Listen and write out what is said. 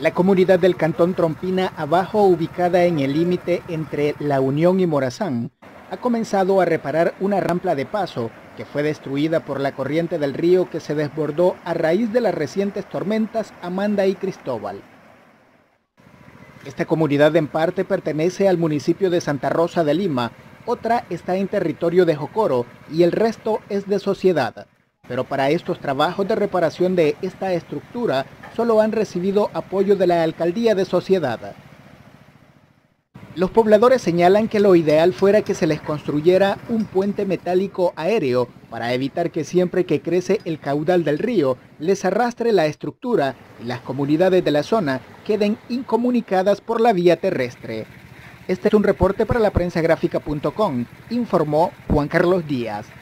La comunidad del Cantón Trompina Abajo, ubicada en el límite entre La Unión y Morazán, ha comenzado a reparar una rampa de paso que fue destruida por la corriente del río que se desbordó a raíz de las recientes tormentas Amanda y Cristóbal. Esta comunidad en parte pertenece al municipio de Santa Rosa de Lima, otra está en territorio de Jocoro y el resto es de Sociedad. Pero para estos trabajos de reparación de esta estructura solo han recibido apoyo de la alcaldía de Sociedad. Los pobladores señalan que lo ideal fuera que se les construyera un puente metálico aéreo para evitar que siempre que crece el caudal del río les arrastre la estructura y las comunidades de la zona queden incomunicadas por la vía terrestre. Este es un reporte para laprensagrafica.com, informó Juan Carlos Díaz.